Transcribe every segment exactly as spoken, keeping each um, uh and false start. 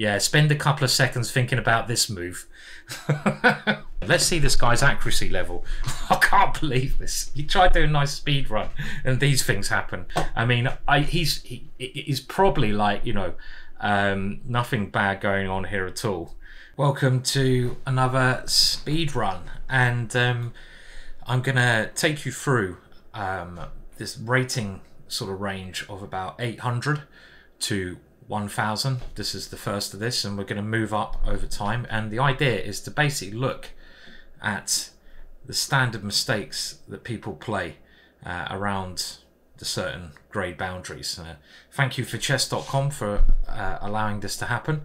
Yeah, spend a couple of seconds thinking about this move. Let's see this guy's accuracy level. I can't believe this. You try doing a nice speed run and these things happen. I mean, I, he's he, he's probably like, you know, um, nothing bad going on here at all. Welcome to another speed run, and um, I'm gonna take you through um, this rating sort of range of about eight hundred to one thousand. This is the first of this, and we're going to move up over time, and the idea is to basically look at the standard mistakes that people play uh, around the certain grade boundaries. Uh, thank you for chess dot com for uh, allowing this to happen,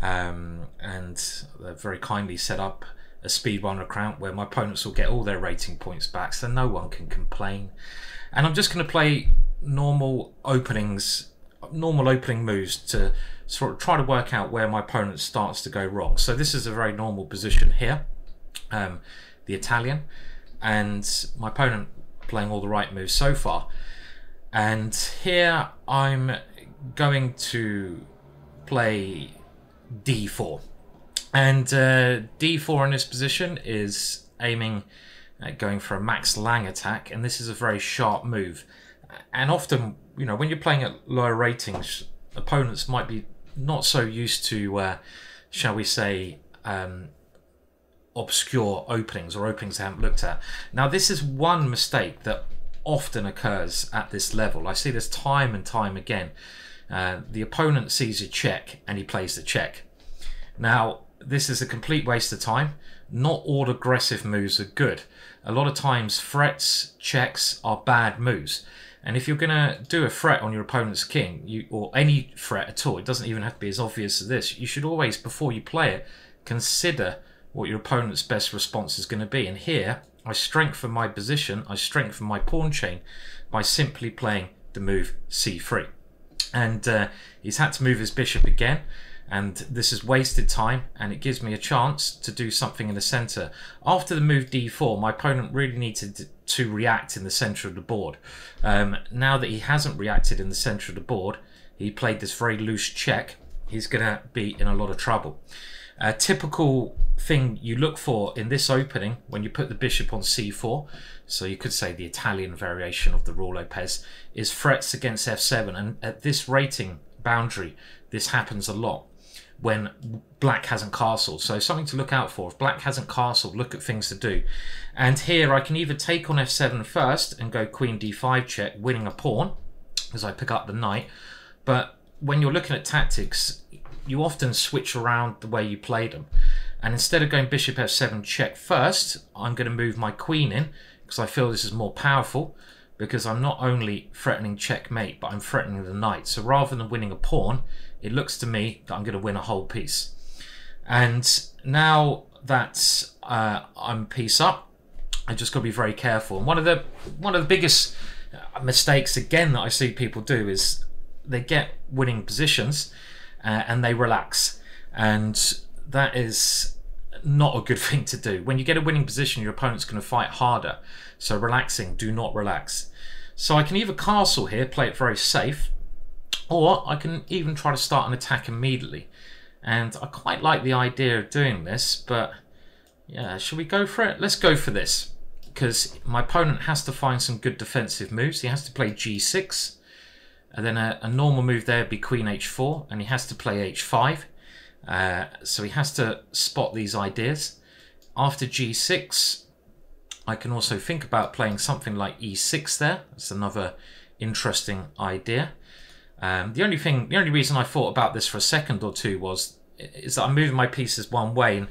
um, and they've very kindly set up a speedrun account where my opponents will get all their rating points back, so no one can complain. And I'm just going to play normal openings, normal opening moves to sort of try to work out where my opponent starts to go wrong. So this is a very normal position here, um, the Italian, and my opponent playing all the right moves so far. And here I'm going to play d four, and uh, d four in this position is aiming at going for a Max Lange attack, and this is a very sharp move. And often, you know, when you're playing at lower ratings, opponents might be not so used to, uh, shall we say, um, obscure openings or openings they haven't looked at. Now, this is one mistake that often occurs at this level. I see this time and time again. Uh, the opponent sees a check and he plays the check. Now, this is a complete waste of time. Not all aggressive moves are good. A lot of times, threats, checks are bad moves. And if you're going to do a threat on your opponent's king, you, or any threat at all, it doesn't even have to be as obvious as this, you should always, before you play it, consider what your opponent's best response is going to be. And here, I strengthen my position, I strengthen my pawn chain by simply playing the move c three. And uh, he's had to move his bishop again, and this is wasted time, and it gives me a chance to do something in the center. After the move d four, my opponent really needed to react in the center of the board. Um, now that he hasn't reacted in the center of the board, he played this very loose check, he's gonna be in a lot of trouble. A typical thing you look for in this opening when you put the bishop on c four, so you could say the Italian variation of the Ruy Lopez, is threats against f seven, and at this rating boundary, this happens a lot when black hasn't castled. So something to look out for. If black hasn't castled, look at things to do. And here I can either take on f seven first and go queen d five check, winning a pawn as I pick up the knight. But when you're looking at tactics, you often switch around the way you play them. And instead of going bishop f seven check first, I'm going to move my queen in because I feel this is more powerful, because I'm not only threatening checkmate, but I'm threatening the knight. So rather than winning a pawn, it looks to me that I'm going to win a whole piece. And now that uh, I'm piece up, I just got to be very careful. And one of the one of the biggest mistakes again that I see people do is they get winning positions uh, and they relax, and that is not a good thing to do. When you get a winning position, your opponent's going to fight harder. So relaxing, do not relax. So I can either castle here, play it very safe, or I can even try to start an attack immediately. And I quite like the idea of doing this, but yeah, should we go for it? Let's go for this, because my opponent has to find some good defensive moves. He has to play g six, and then a, a normal move there would be queen h four, and he has to play h five. Uh, so he has to spot these ideas. After g six, I can also think about playing something like e six there. That's another interesting idea. Um, the only thing, the only reason I thought about this for a second or two was is that I'm moving my pieces one way, and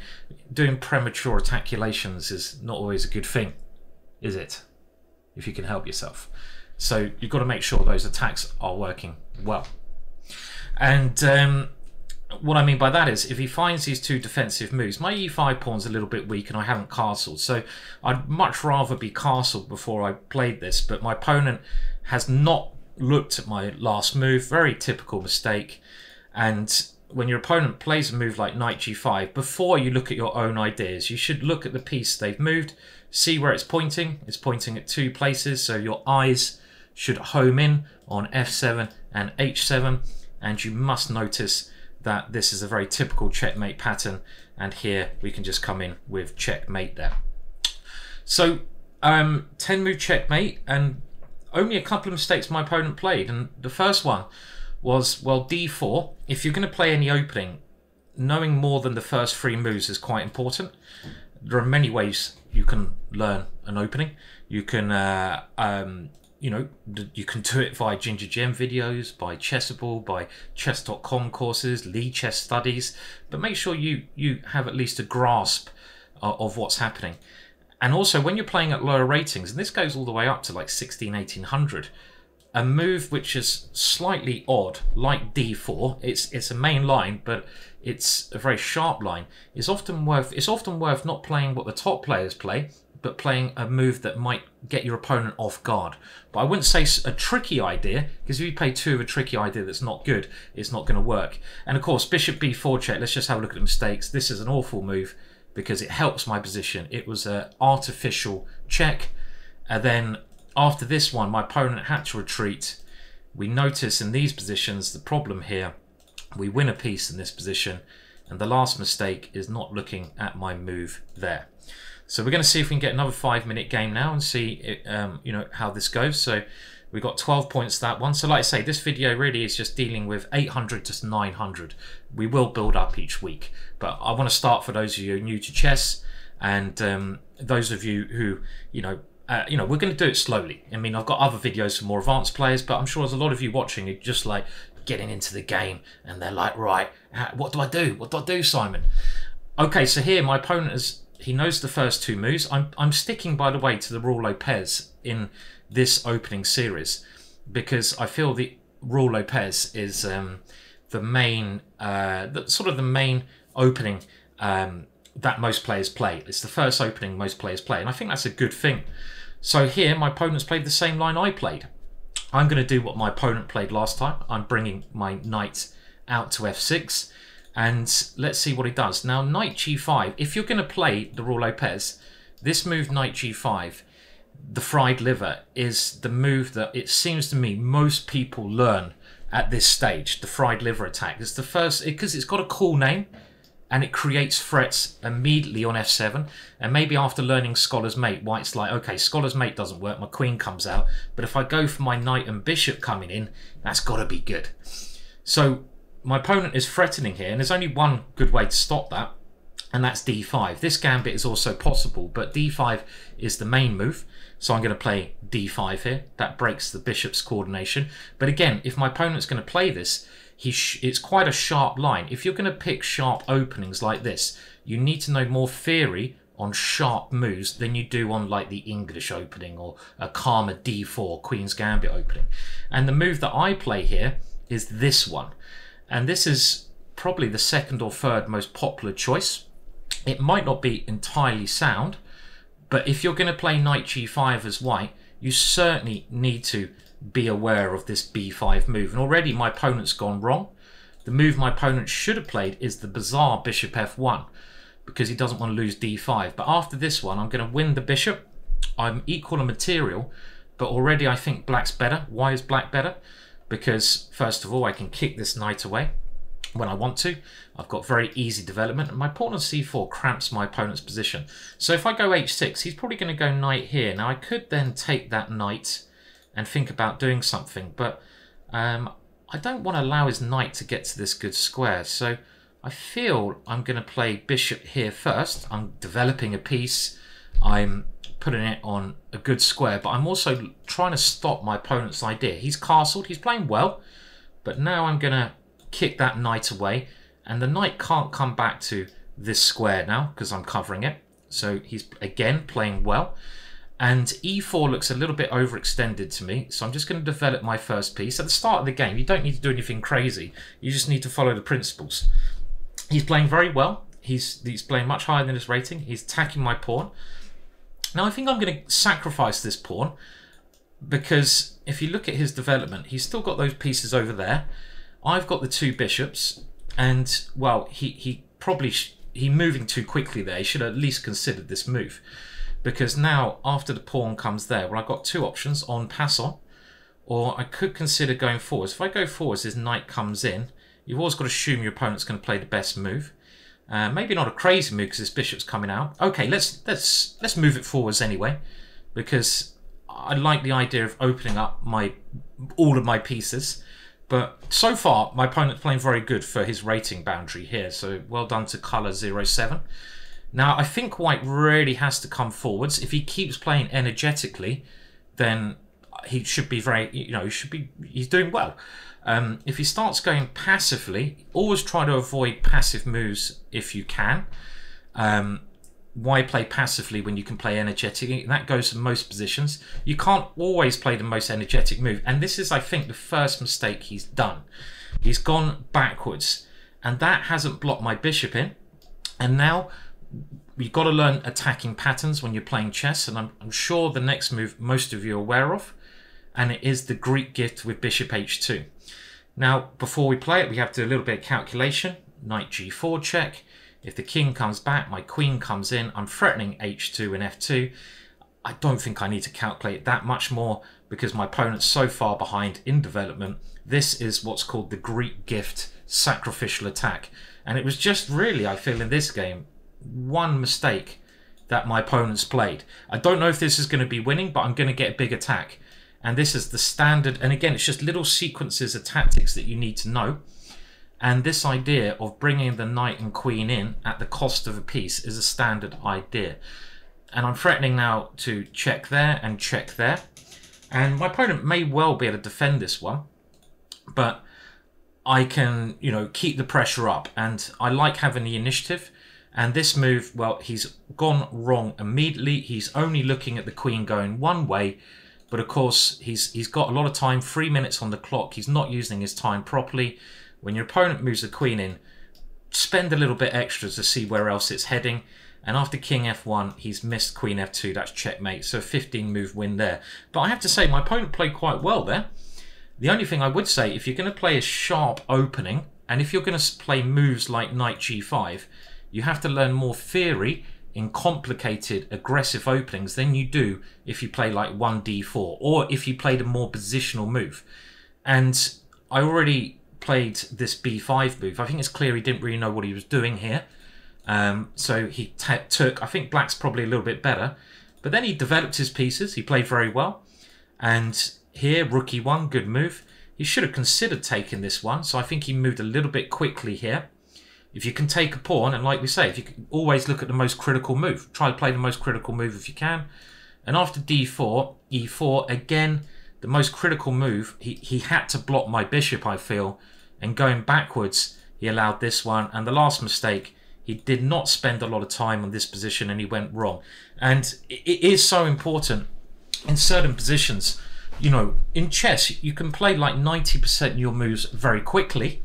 doing premature attaculations is not always a good thing, is it? If you can help yourself. So you've got to make sure those attacks are working well. And um, what I mean by that is, if he finds these two defensive moves, my e five pawn's a little bit weak and I haven't castled, so I'd much rather be castled before I played this, but my opponent has not looked at my last move, very typical mistake. And when your opponent plays a move like knight g five, before you look at your own ideas, you should look at the piece they've moved, see where it's pointing. It's pointing at two places, so your eyes should home in on f seven and h seven, and you must notice that this is a very typical checkmate pattern, and here we can just come in with checkmate there. So um, ten move checkmate, and only a couple of mistakes my opponent played, and the first one was, well, d four. If you're going to play any opening, knowing more than the first three moves is quite important. There are many ways you can learn an opening. You can, uh, um, you know, you can do it via Ginger Gem videos, by Chessable, by chess dot com courses, Lee Chess Studies, but make sure you, you have at least a grasp uh, of what's happening. And also, when you're playing at lower ratings, and this goes all the way up to like sixteen, eighteen hundred, a move which is slightly odd, like d four, it's it's a main line, but it's a very sharp line, is often worth it's often worth not playing what the top players play, but playing a move that might get your opponent off guard. But I wouldn't say a tricky idea, because if you play two of a tricky idea that's not good, it's not going to work. And of course, bishop b four check, let's just have a look at the mistakes. This is an awful move because it helps my position. It was an artificial check, and then after this one, my opponent had to retreat. We notice in these positions, the problem here, we win a piece in this position, and the last mistake is not looking at my move there. So we're going to see if we can get another five-minute game now and see it, um, you know, how this goes. So we got twelve points that one. So like I say, this video really is just dealing with eight hundred to nine hundred. We will build up each week, but I want to start for those of you who are new to chess, and um, those of you who, you know, Uh, you know, we're going to do it slowly. I mean, I've got other videos for more advanced players, but I'm sure there's a lot of you watching who just like getting into the game, and they're like, right, how, what do I do? What do I do, Simon? Okay, so here my opponent is, he knows the first two moves. I'm, I'm sticking, by the way, to the Ruy Lopez in this opening series, because I feel the Ruy Lopez is um, the main, uh, the, sort of the main opening um, that most players play. It's the first opening most players play, and I think that's a good thing. So here, my opponent's played the same line I played. I'm going to do what my opponent played last time. I'm bringing my knight out to f six, and let's see what he does. Now, knight g five, if you're going to play the Ruy Lopez, this move, knight g five, the fried liver, is the move that it seems to me most people learn at this stage, the fried liver attack. It's the first, because it's got a cool name, and it creates threats immediately on f seven. And maybe after learning Scholar's Mate, White's like, okay, Scholar's Mate doesn't work, my queen comes out, but if I go for my knight and bishop coming in, that's got to be good. So my opponent is threatening here, and there's only one good way to stop that, and that's d five. This gambit is also possible, but d five is the main move, so I'm going to play d five here. That breaks the bishop's coordination. But again, if my opponent's going to play this, He sh it's quite a sharp line. If you're going to pick sharp openings like this, you need to know more theory on sharp moves than you do on like the English opening or a calmer d four Queen's Gambit opening. And the move that I play here is this one. And this is probably the second or third most popular choice. It might not be entirely sound, but if you're going to play knight g five as White, you certainly need to be aware of this b five move. And already my opponent's gone wrong. The move my opponent should have played is the bizarre bishop f one, because he doesn't want to lose d five. But after this one, I'm going to win the bishop. I'm equal in material, but already I think black's better. Why is black better? Because first of all, I can kick this knight away when I want to. I've got very easy development, and my pawn on c four cramps my opponent's position. So if I go h six, he's probably going to go knight here. Now I could then take that knight and think about doing something, but um, I don't want to allow his knight to get to this good square, so I feel I'm going to play bishop here first. I'm developing a piece, I'm putting it on a good square, but I'm also trying to stop my opponent's idea. He's castled, he's playing well, but now I'm going to kick that knight away, and the knight can't come back to this square now because I'm covering it, so he's again playing well. And e four looks a little bit overextended to me, so I'm just going to develop my first piece. At the start of the game, you don't need to do anything crazy. You just need to follow the principles. He's playing very well. He's, he's playing much higher than his rating. He's attacking my pawn. Now, I think I'm going to sacrifice this pawn, because if you look at his development, he's still got those pieces over there. I've got the two bishops, and, well, he, he probably... Sh he moving too quickly there. He should have at least considered this move. Because now, after the pawn comes there, well, I've got two options, on, pass on, or I could consider going forwards. If I go forwards, his knight comes in, You've always got to assume your opponent's going to play the best move. Uh, maybe not a crazy move because this bishop's coming out. Okay, let's let's let's move it forwards anyway, because I like the idea of opening up my all of my pieces. But so far, my opponent's playing very good for his rating boundary here. So well done to colour zero seven. Now I think White really has to come forwards. If he keeps playing energetically, then he should be very, you know, he should be he's doing well. Um, if he starts going passively, always try to avoid passive moves if you can. Um, why play passively when you can play energetically? And that goes to most positions. You can't always play the most energetic move. And this is, I think, the first mistake he's done. He's gone backwards. And that hasn't blocked my bishop in. And now you've got to learn attacking patterns when you're playing chess. And I'm, I'm sure the next move most of you are aware of. And it is the Greek gift with bishop h two. Now, before we play it, we have to do a little bit of calculation. Knight g four check. If the king comes back, my queen comes in. I'm threatening h two and f two. I don't think I need to calculate that much more because my opponent's so far behind in development. This is what's called the Greek Gift sacrificial attack. And it was just really, I feel, in this game, one mistake that my opponent's played. I don't know if this is going to be winning, but I'm going to get a big attack. And this is the standard, and again, it's just little sequences of tactics that you need to know. And this idea of bringing the knight and queen in at the cost of a piece is a standard idea. And I'm threatening now to check there and check there. And my opponent may well be able to defend this one, but I can, you know, keep the pressure up. And I like having the initiative. And this move, well, he's gone wrong immediately. He's only looking at the queen going one way. But of course, he's he's got a lot of time, three minutes on the clock. He's not using his time properly. When your opponent moves the queen in, spend a little bit extra to see where else it's heading. And after king f one, he's missed queen f two. That's checkmate. So a fifteen move win there. But I have to say, my opponent played quite well there. The only thing I would say, if you're going to play a sharp opening, and if you're going to play moves like knight g five, you have to learn more theory in complicated, aggressive openings than you do if you play like one d four or if you played a more positional move. And I already played this b five move. I think it's clear he didn't really know what he was doing here. Um, so he took, I think black's probably a little bit better. But then he developed his pieces. He played very well. And here, rook e one, good move. He should have considered taking this one. So I think he moved a little bit quickly here. If you can take a pawn, and like we say, if you can always look at the most critical move. Try to play the most critical move if you can. And after d four, e four, again, the most critical move, he, he had to block my bishop, I feel. And going backwards, he allowed this one. And the last mistake, he did not spend a lot of time on this position and he went wrong. And it is so important in certain positions. You know, in chess, you can play like ninety percent of your moves very quickly.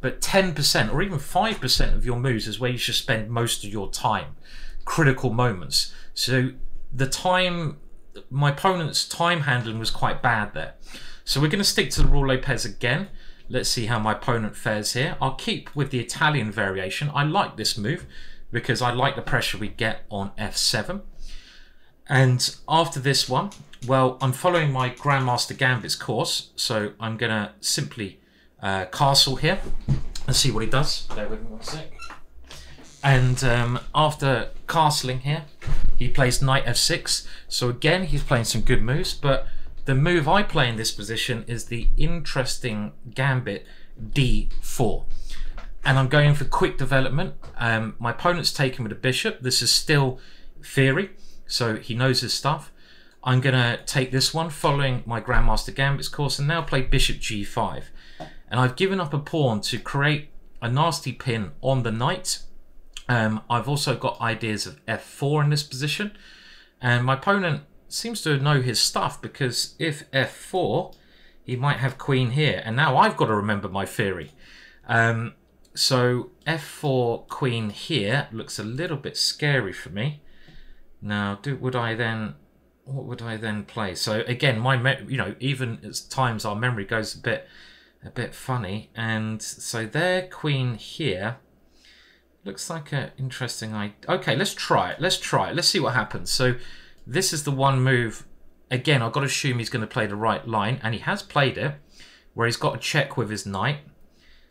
But ten percent or even five percent of your moves is where you should spend most of your time, critical moments. So the time, my opponent's time handling was quite bad there. So we're going to stick to the Ruy Lopez again. Let's see how my opponent fares here. I'll keep with the Italian variation. I like this move because I like the pressure we get on f seven. And after this one, well, I'm following my Grandmaster Gambits course. So I'm going to simply Uh, castle here and see what he does. Bear with me one sec. And um, after castling here, he plays knight f six. So again, he's playing some good moves, but the move I play in this position is the interesting gambit d four. And I'm going for quick development. Um, my opponent's taken with a bishop. This is still theory, so he knows his stuff. I'm going to take this one following my Grandmaster Gambits course and now play bishop g five. And I've given up a pawn to create a nasty pin on the knight. Um, I've also got ideas of f four in this position. And my opponent seems to know his stuff because if f four, he might have queen here. And now I've got to remember my theory. Um, so f four, queen here looks a little bit scary for me. Now, do, would I then... What would I then play? So again, my me you know, even at times our memory goes a bit... a bit funny. And so their queen here looks like an interesting idea. Okay, let's try it. Let's try it. Let's see what happens. So this is the one move. Again, I've got to assume he's going to play the right line. And he has played it where he's got a check with his knight.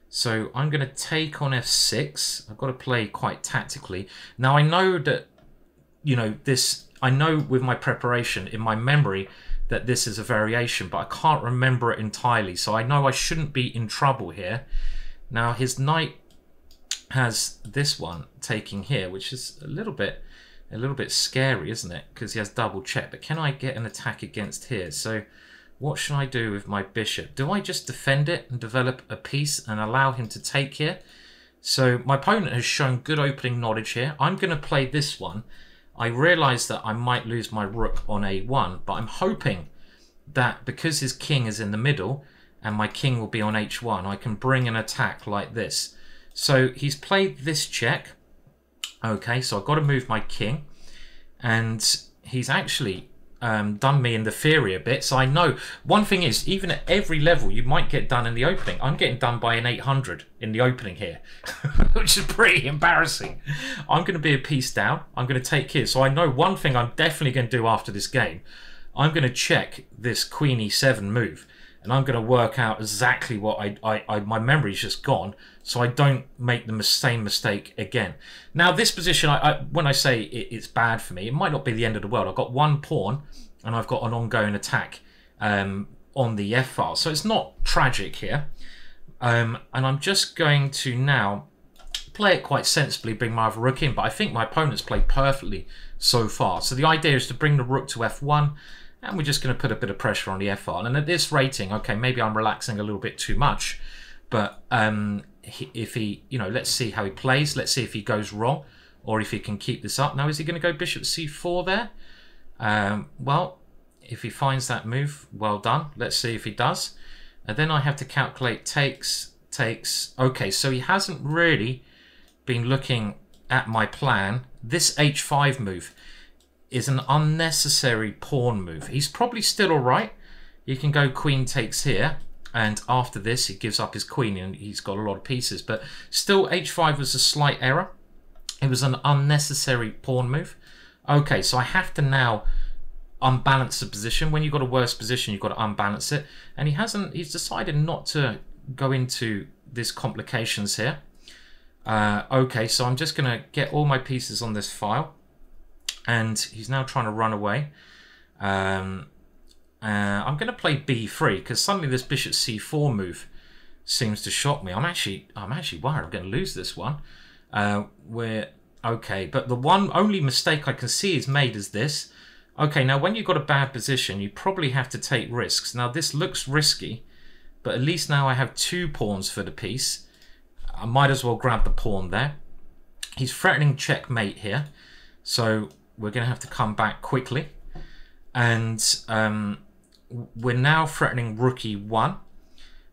So I'm going to take on f six. I've got to play quite tactically. Now I know that, you know, this, I know with my preparation in my memory that this is a variation, but I can't remember it entirely. So I know I shouldn't be in trouble here. Now his knight has this one taking here, which is a little bit, a little bit scary, isn't it? Because he has double check, but can I get an attack against here? So what should I do with my bishop? Do I just defend it and develop a piece and allow him to take here? So my opponent has shown good opening knowledge here. I'm going to play this one. I realise that I might lose my rook on a one, but I'm hoping that because his king is in the middle and my king will be on h one, I can bring an attack like this. So he's played this check. Okay, so I've got to move my king. And he's actually um, done me in the theory a bit. So I know one thing is, even at every level, you might get done in the opening. I'm getting done by an eight hundred in the opening here, which is pretty embarrassing. I'm going to be a piece down. I'm going to take here. So I know one thing I'm definitely going to do after this game. I'm going to check this queen e seven move. And I'm going to work out exactly what I, I, I, my memory's just gone, so I don't make the same mistake again. Now, this position, I, I, when I say it, it's bad for me, it might not be the end of the world. I've got one pawn, and I've got an ongoing attack um, on the f-file, so it's not tragic here. Um, and I'm just going to now play it quite sensibly, bring my other rook in, but I think my opponent's played perfectly so far. So the idea is to bring the rook to f one, and we're just going to put a bit of pressure on the f-file. And at this rating, okay, maybe I'm relaxing a little bit too much. But um, he, if he, you know, let's see how he plays. Let's see if he goes wrong or if he can keep this up. Now, is he going to go bishop c four there? Um, well, if he finds that move, well done. Let's see if he does. And then I have to calculate takes, takes. Okay, so he hasn't really been looking at my plan. This h five move is an unnecessary pawn move. He's probably still all right. You can go queen takes here, and after this he gives up his queen and he's got a lot of pieces, but still h five was a slight error. It was an unnecessary pawn move. Okay, so I have to now unbalance the position. When you've got a worse position, you've got to unbalance it, and he hasn't, he's decided not to go into these complications here. Uh, okay, so I'm just gonna get all my pieces on this file. And he's now trying to run away. Um, uh, I'm going to play b three because suddenly this bishop c four move seems to shock me. I'm actually, I'm actually worried I'm going to lose this one. Uh, we're okay, but the one only mistake I can see is made is this. Okay, now when you've got a bad position, you probably have to take risks. Now this looks risky, but at least now I have two pawns for the piece. I might as well grab the pawn there. He's threatening checkmate here, so we're going to have to come back quickly. And um, we're now threatening rook e one.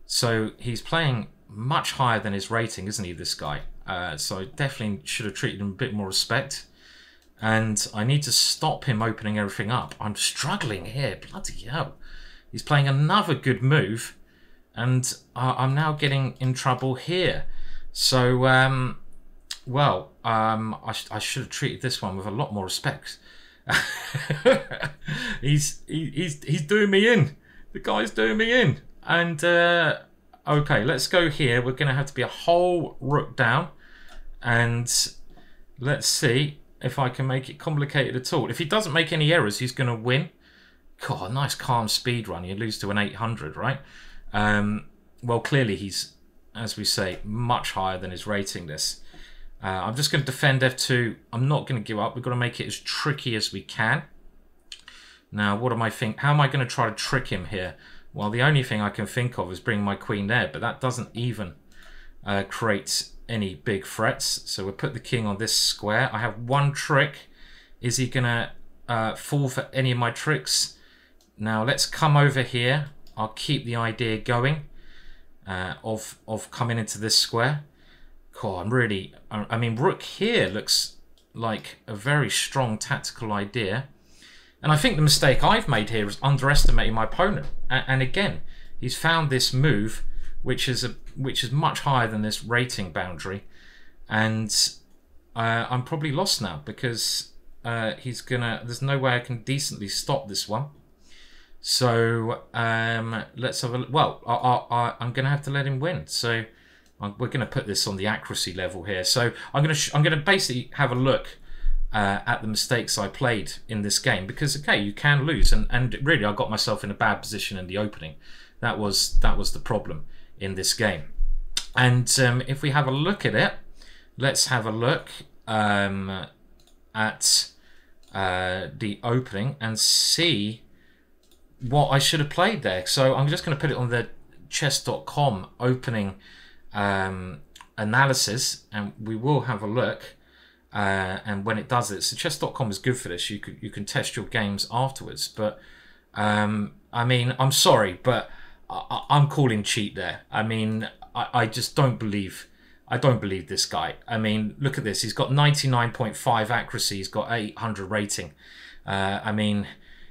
So he's playing much higher than his rating, isn't he, this guy? Uh, so definitely should have treated him a bit more respect. And I need to stop him opening everything up. I'm struggling here. Bloody hell. He's playing another good move. And uh, I'm now getting in trouble here. So... Um, Well, um, I, sh I should have treated this one with a lot more respect. he's he, he's he's doing me in. The guy's doing me in. And uh, okay, let's go here. We're going to have to be a whole rook down, and let's see if I can make it complicated at all. If he doesn't make any errors, he's going to win. God, nice calm speed run. You lose to an eight hundred, right? Um, well, clearly he's, as we say, much higher than his rating. This. Uh, I'm just going to defend f two. I'm not going to give up. We've got to make it as tricky as we can. Now, what am I think? How am I going to try to trick him here? Well, the only thing I can think of is bring my queen there, but that doesn't even uh, create any big threats. So we'll put the king on this square. I have one trick. Is he going to uh, fall for any of my tricks? Now, let's come over here. I'll keep the idea going uh, of, of coming into this square. Cool, I'm really, I mean, rook here looks like a very strong tactical idea. And I think the mistake I've made here is underestimating my opponent. And again, he's found this move, which is a which is much higher than this rating boundary. And uh, I'm probably lost now because uh, he's gonna, there's no way I can decently stop this one. So um, let's have a, well, I, I, I, I'm gonna have to let him win. So I'm, we're going to put this on the accuracy level here. So I'm going to I'm going to basically have a look uh, at the mistakes I played in this game, because okay, you can lose, and and really I got myself in a bad position in the opening. That was that was the problem in this game. And um, if we have a look at it, let's have a look um, at uh, the opening and see what I should have played there. So I'm just going to put it on the chess dot com opening um, analysis, and we will have a look. Uh, and when it does it, so chess dot com is good for this. You can you can test your games afterwards. But um, I mean, I'm sorry, but I, I'm calling cheat there. I mean, I, I just don't believe. I don't believe this guy. I mean, look at this. He's got ninety-nine point five accuracy. He's got eight hundred rating. Uh, I mean,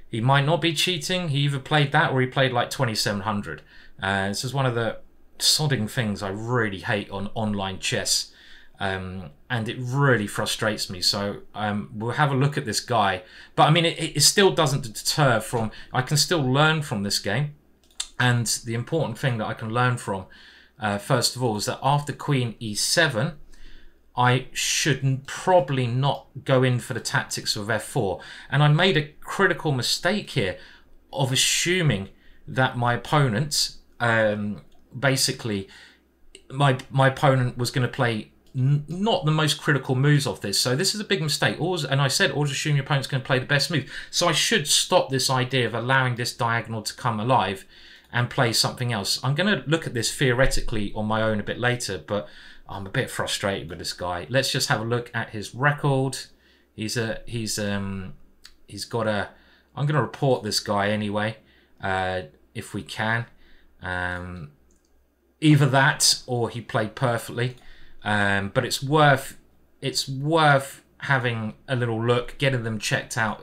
he might not be cheating. He either played that or he played like twenty-seven hundred. Uh, this is one of the sodding things I really hate on online chess. Um, and it really frustrates me. So um, we'll have a look at this guy. But I mean, it, it still doesn't deter from... I can still learn from this game. And the important thing that I can learn from... Uh, first of all, is that after Queen e seven, I should probably not go in for the tactics of f four. And I made a critical mistake here of assuming that my opponent, um, basically, my my opponent was going to play n not the most critical moves of this. So this is a big mistake. Always, and I said, always assume your opponent's going to play the best move. So I should stop this idea of allowing this diagonal to come alive and play something else. I'm going to look at this theoretically on my own a bit later, but I'm a bit frustrated with this guy. Let's just have a look at his record. He's a he's um he's got a. I'm going to report this guy anyway, uh, if we can. Um, either that or he played perfectly. Um, but it's worth it's worth having a little look, getting them checked out.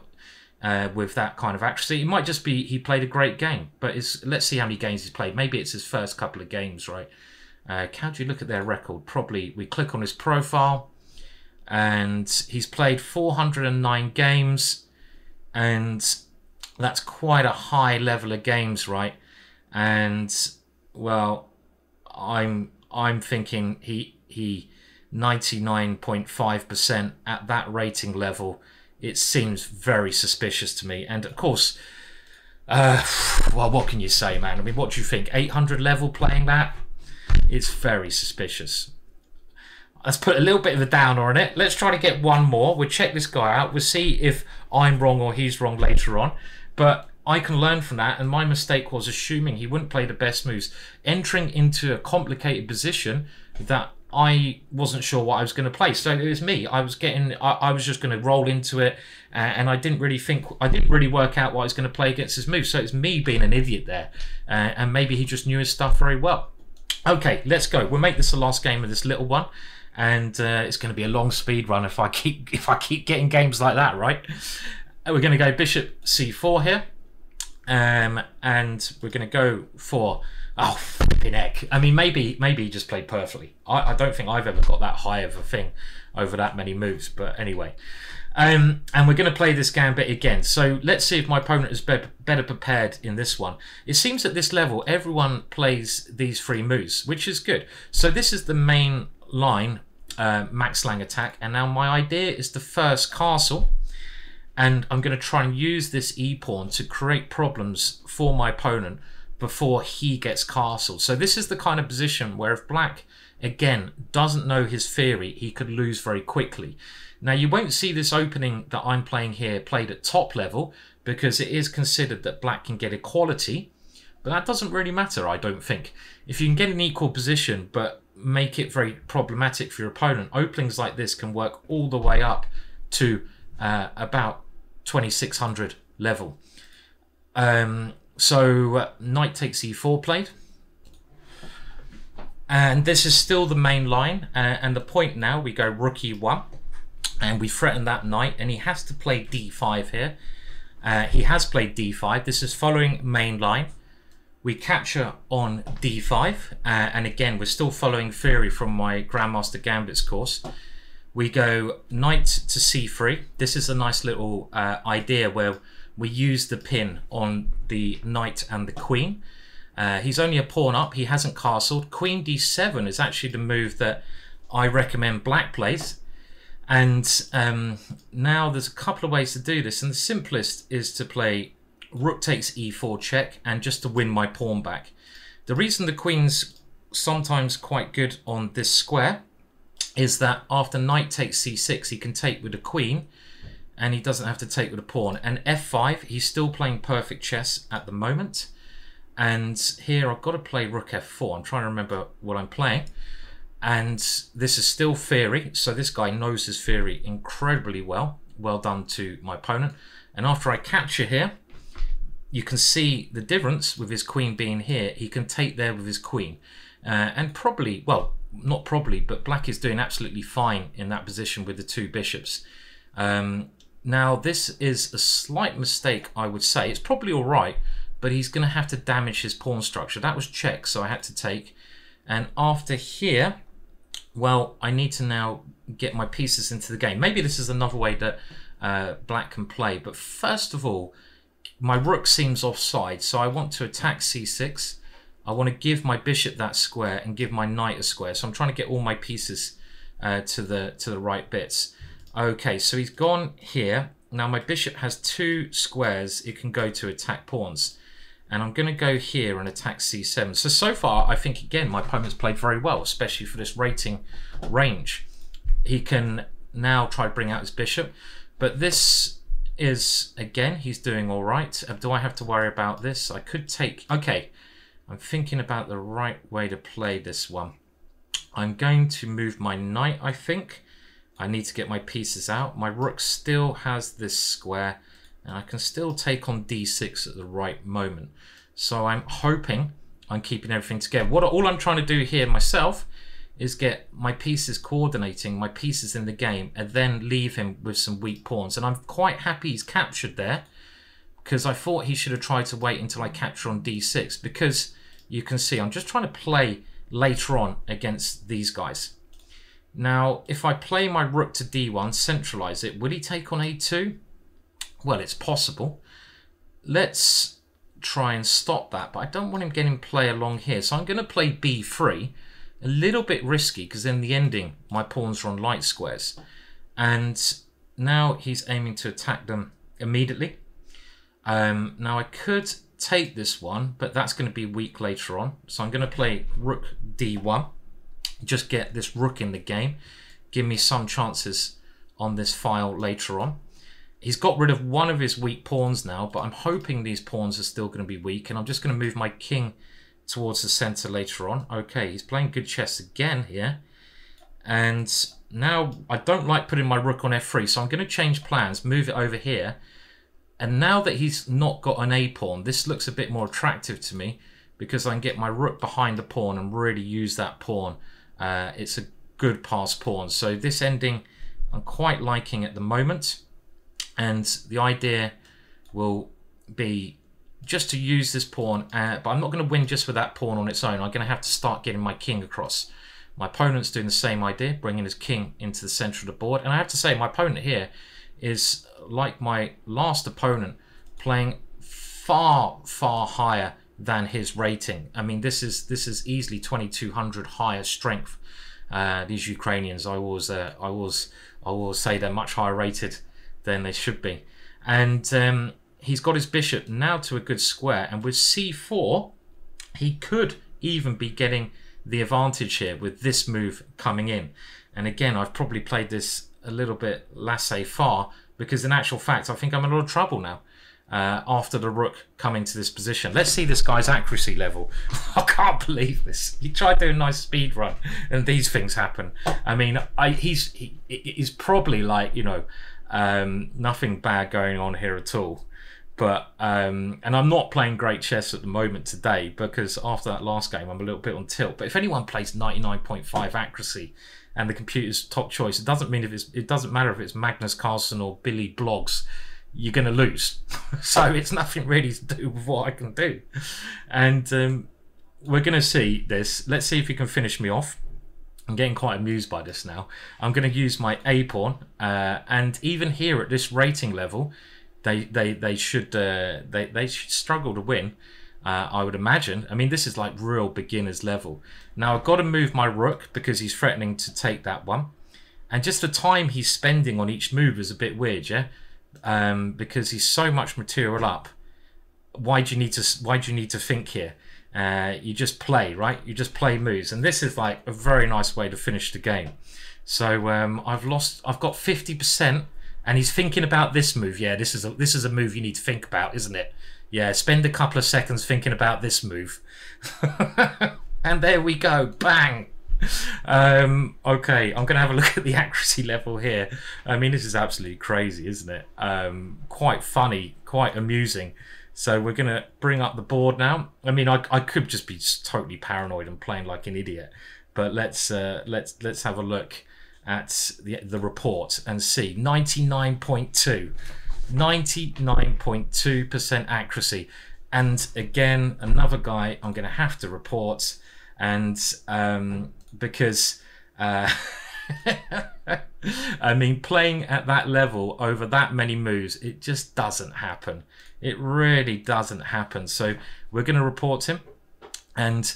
Uh, with that kind of accuracy, it might just be he played a great game, but it's, let's see how many games he's played. Maybe it's his first couple of games, right? Uh, how do you look at their record? Probably we click on his profile, and he's played four hundred and nine games, and that's quite a high level of games, right? And well, I'm I'm thinking he he ninety-nine point five percent at that rating level. It seems very suspicious to me. And of course, uh, well, what can you say, man? I mean, what do you think? eight hundred level playing that? It's very suspicious. Let's put a little bit of a downer on it. Let's try to get one more. We'll check this guy out. We'll see if I'm wrong or he's wrong later on. But I can learn from that. And my mistake was assuming he wouldn't play the best moves, entering into a complicated position that I wasn't sure what I was going to play. So it was me. I was getting, I, I was just going to roll into it, and, and I didn't really think, I didn't really work out what I was going to play against his move. So it's me being an idiot there, uh, and maybe he just knew his stuff very well. Okay, let's go. We'll make this the last game of this little one, and uh, it's going to be a long speed run if I keep if I keep getting games like that, right? We're going to go bishop c four here, um, and we're going to go for. Oh, flipping heck. I mean, maybe maybe he just played perfectly. I, I don't think I've ever got that high of a thing over that many moves, but anyway. Um, and we're going to play this gambit again. So let's see if my opponent is be better prepared in this one. It seems at this level, everyone plays these three moves, which is good. So this is the main line, uh, Max Lange Attack. And now my idea is the first castle. And I'm going to try and use this e-pawn to create problems for my opponent before he gets castled. So this is the kind of position where if black, again, doesn't know his theory, he could lose very quickly. Now, you won't see this opening that I'm playing here played at top level, because it is considered that black can get equality, but that doesn't really matter, I don't think. If you can get an equal position but make it very problematic for your opponent, openings like this can work all the way up to uh, about twenty-six hundred level. Um... So uh, knight takes e four played, and this is still the main line. Uh, and the point now, we go rook e one, and we threaten that knight, and he has to play d five here. Uh, he has played d five. This is following main line. We capture on d five, uh, and again we're still following theory from my Grandmaster Gambits course. We go knight to c three. This is a nice little uh, idea where we use the pin on the knight and the queen, Uh, he's only a pawn up. He hasn't castled. Queen d seven is actually the move that I recommend black plays. And um, now there's a couple of ways to do this. And the simplest is to play rook takes e four check and just to win my pawn back. The reason the queen's sometimes quite good on this square is that after knight takes c six, he can take with a queen and he doesn't have to take with a pawn. And f five, he's still playing perfect chess at the moment. And here I've got to play rook f four. I'm trying to remember what I'm playing. And this is still theory. So this guy knows his theory incredibly well. Well done to my opponent. And after I capture here, you can see the difference with his queen being here. He can take there with his queen. Uh, and probably, well, not probably, but black is doing absolutely fine in that position with the two bishops. Um, now, this is a slight mistake, I would say. It's probably all right, but he's going to have to damage his pawn structure. That was check, so I had to take. And after here, well, I need to now get my pieces into the game. Maybe this is another way that uh, black can play. But first of all, my rook seems offside, so I want to attack c six. I want to give my bishop that square and give my knight a square. So I'm trying to get all my pieces uh, to the to the right bits. Okay, so he's gone here. Now my bishop has two squares. It can go to attack pawns. And I'm going to go here and attack c seven. So, so far, I think, again, my opponent's played very well, especially for this rating range. He can now try to bring out his bishop. But this is, again, he's doing all right. Do I have to worry about this? I could take... Okay, I'm thinking about the right way to play this one. I'm going to move my knight, I think. I need to get my pieces out. My rook still has this square. And I can still take on d six at the right moment. So I'm hoping I'm keeping everything together. What all I'm trying to do here myself is get my pieces coordinating, my pieces in the game, and then leave him with some weak pawns. And I'm quite happy he's captured there because I thought he should have tried to wait until I capture on d six because you can see I'm just trying to play later on against these guys. Now, if I play my rook to d one, centralize it, will he take on a two? Well, it's possible. Let's try and stop that, but I don't want him getting play along here. So I'm going to play b three. A little bit risky, because in the ending, my pawns are on light squares. And now he's aiming to attack them immediately. Um, now I could take this one, but that's going to be weak later on. So I'm going to play rook d one. Just get this rook in the game. Give me some chances on this file later on. He's got rid of one of his weak pawns now, but I'm hoping these pawns are still going to be weak, and I'm just going to move my king towards the center later on. Okay, he's playing good chess again here. And now I don't like putting my rook on f three, so I'm going to change plans, move it over here. And now that he's not got an a pawn, this looks a bit more attractive to me because I can get my rook behind the pawn and really use that pawn. Uh, it's a good pass pawn. So this ending I'm quite liking at the moment. And the idea will be just to use this pawn, uh, but I'm not going to win just with that pawn on its own. I'm going to have to start getting my king across. My opponent's doing the same idea, bringing his king into the center of the board. And I have to say, my opponent here is, like my last opponent, playing far, far higher than his rating. I mean, this is this is easily twenty-two hundred higher strength. Uh, these Ukrainians, I always, uh, I always, I always say they're much higher rated than they should be. And um, he's got his bishop now to a good square. And with c four, he could even be getting the advantage here with this move coming in. And again, I've probably played this a little bit laissez-faire because in actual fact, I think I'm in a lot of trouble now uh, after the rook coming to this position. Let's see this guy's accuracy level. I can't believe this. He tried doing a nice speed run and these things happen. I mean, I, he's, he, he's probably like, you know, Um, nothing bad going on here at all, but um, and I'm not playing great chess at the moment today because after that last game I'm a little bit on tilt. But if anyone plays ninety-nine point five accuracy and the computer's top choice, it doesn't mean if it's, it doesn't matter if it's Magnus Carlsen or Billy Blogs, you're going to lose. So it's nothing really to do with what I can do, and um, we're going to see this. Let's see if he can finish me off. I'm getting quite amused by this now. I'm going to use my a pawn, uh, and even here at this rating level, they they they should uh, they they should struggle to win. Uh, I would imagine. I mean, this is like real beginner's level. Now, I've got to move my rook because he's threatening to take that one. And just the time he's spending on each move is a bit weird, yeah? Um, because he's so much material up. Why do you need to, why do you need to think here? Uh, you just play, right? You just play moves. And this is like a very nice way to finish the game. So um, I've lost, I've got fifty percent and he's thinking about this move. Yeah, this is a, this is a move you need to think about, isn't it? Yeah, spend a couple of seconds thinking about this move. And there we go, bang. Um, okay, I'm going to have a look at the accuracy level here. I mean, this is absolutely crazy, isn't it? Um, quite funny, quite amusing. So we're going to bring up the board now. I mean, I, I could just be totally paranoid and playing like an idiot, but let's uh, let's let's have a look at the the report and see. Ninety-nine point two. ninety-nine point two percent accuracy, and again another guy I'm gonna have to report, and um because uh I mean, playing at that level over that many moves, it just doesn't happen. It really doesn't happen. So we're gonna report him, and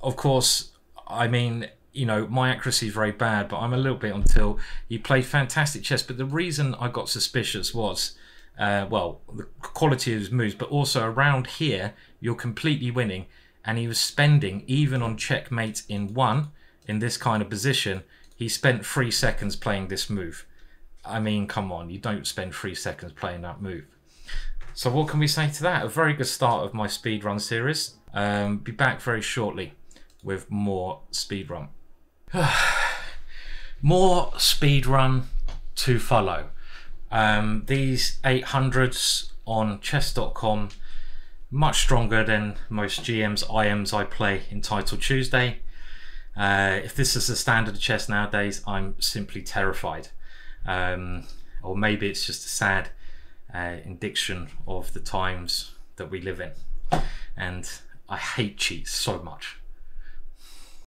of course, I mean, you know, my accuracy is very bad, but I'm a little bit until he played fantastic chess. But the reason I got suspicious was, uh, well, the quality of his moves, but also around here, you're completely winning. And he was spending, even on checkmate in one, in this kind of position, he spent three seconds playing this move. I mean, come on, you don't spend three seconds playing that move. So what can we say to that? A very good start of my speedrun series. Um, be back very shortly with more speedrun. More speedrun to follow. Um, these eight hundreds on chess dot com, much stronger than most G Ms, I Ms I play in Title Tuesday. Uh, if this is the standard of chess nowadays, I'm simply terrified. Um, or maybe it's just a sad uh, indiction of the times that we live in. And I hate cheats so much.